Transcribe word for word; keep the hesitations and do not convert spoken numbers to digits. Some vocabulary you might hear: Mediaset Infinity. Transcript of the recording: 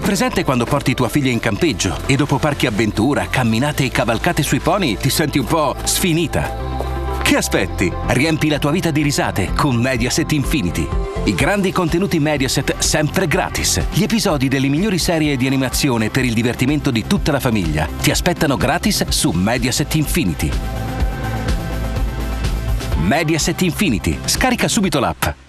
Hai presente quando porti tua figlia in campeggio e dopo parchi avventura, camminate e cavalcate sui pony ti senti un po' sfinita? Che aspetti? Riempi la tua vita di risate con Mediaset Infinity. I grandi contenuti Mediaset sempre gratis. Gli episodi delle migliori serie di animazione per il divertimento di tutta la famiglia ti aspettano gratis su Mediaset Infinity. Mediaset Infinity. Scarica subito l'app.